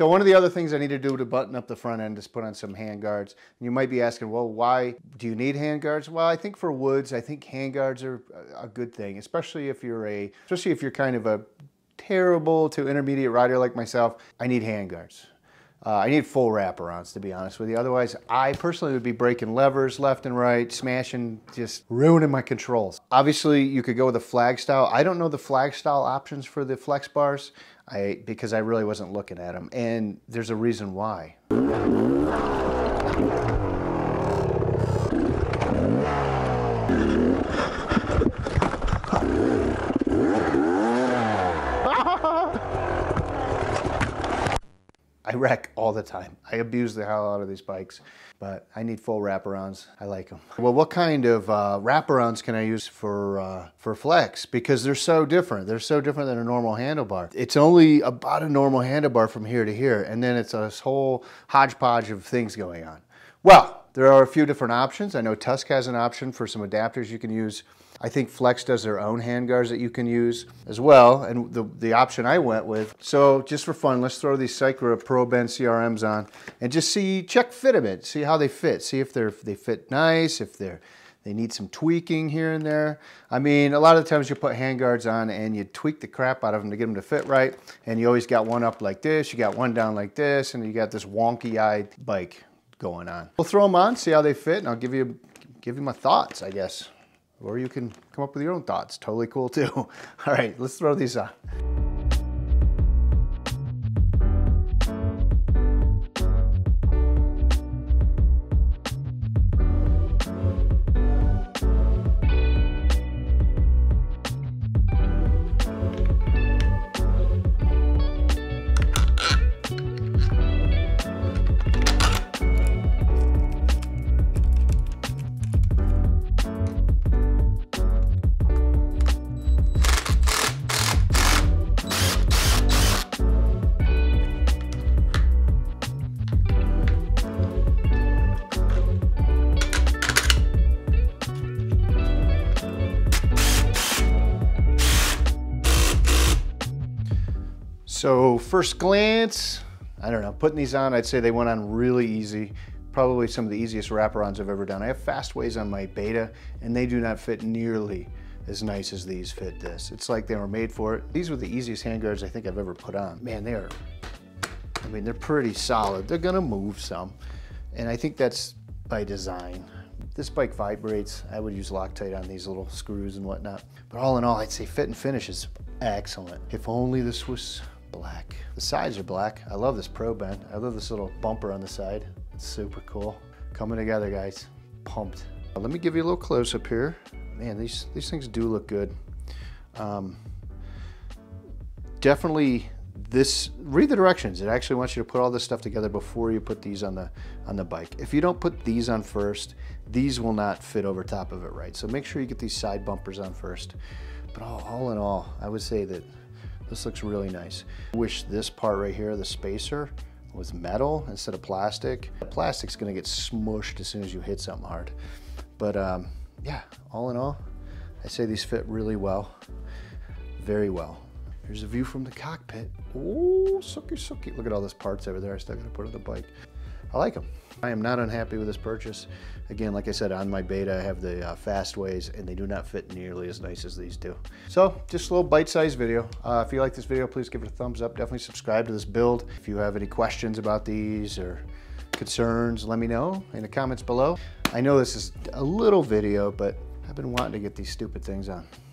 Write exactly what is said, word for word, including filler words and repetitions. So one of the other things I need to do to button up the front end is put on some hand guards. And you might be asking, well, why do you need hand guards? Well, I think for woods, I think hand guards are a good thing, especially if you're a, especially if you're kind of a terrible to intermediate rider like myself. I need hand guards. Uh, I need full wraparounds, to be honest with you. Otherwise, I personally would be breaking levers left and right, smashing, just ruining my controls. Obviously, you could go with a flag style. I don't know the flag style options for the flex bars I, because I really wasn't looking at them. And there's a reason why. I wreck all the time. I abuse the hell out of these bikes, but I need full wraparounds. I like them. Well, what kind of uh, wraparounds can I use for uh, for flex? Because they're so different. They're so different than a normal handlebar. It's only about a normal handlebar from here to here, and then it's a whole hodgepodge of things going on. Well, there are a few different options. I know Tusk has an option for some adapters you can use. I think Flex does their own handguards that you can use as well, and the, the option I went with. So just for fun, let's throw these Cycra Pro Bend C R Ms on and just see, check fit a bit, see how they fit, see if they're, they fit nice, if they're, they need some tweaking here and there. I mean, a lot of the times you put handguards on and you tweak the crap out of them to get them to fit right, and you always got one up like this, you got one down like this, and you got this wonky-eyed bike going on. We'll throw them on, see how they fit, and I'll give you give you my thoughts, I guess. Or you can come up with your own thoughts. Totally cool too. All right, let's throw these on. So first glance, I don't know, putting these on, I'd say they went on really easy. Probably some of the easiest wraparounds I've ever done. I have Fastways on my Beta, and they do not fit nearly as nice as these fit this. It's like they were made for it. These were the easiest handguards I think I've ever put on. Man, they are, I mean, they're pretty solid. They're gonna move some, and I think that's by design. This bike vibrates. I would use Loctite on these little screws and whatnot. But all in all, I'd say fit and finish is excellent. If only this was black. The sides are black. I love this Pro Bend. I love this little bumper on the side. It's super cool. Coming together, guys. Pumped. Now, let me give you a little close up here. Man, these, these things do look good. Um, definitely this, read the directions. It actually wants you to put all this stuff together before you put these on the, on the bike. If you don't put these on first, these will not fit over top of it right. So make sure you get these side bumpers on first. But all, all in all, I would say that this looks really nice. I wish this part right here, the spacer, was metal instead of plastic. The plastic's gonna get smushed as soon as you hit something hard. But um, yeah, all in all, I say these fit really well, very well. Here's a view from the cockpit. Ooh, sucky, sucky. Look at all those parts over there I still gotta put on the bike. I like them. I am not unhappy with this purchase. Again, like I said, on my Beta, I have the uh, Fastways, and they do not fit nearly as nice as these do. So just a little bite-sized video. Uh, if you like this video, please give it a thumbs up. Definitely subscribe to this build. If you have any questions about these or concerns, let me know in the comments below. I know this is a little video, but I've been wanting to get these stupid things on.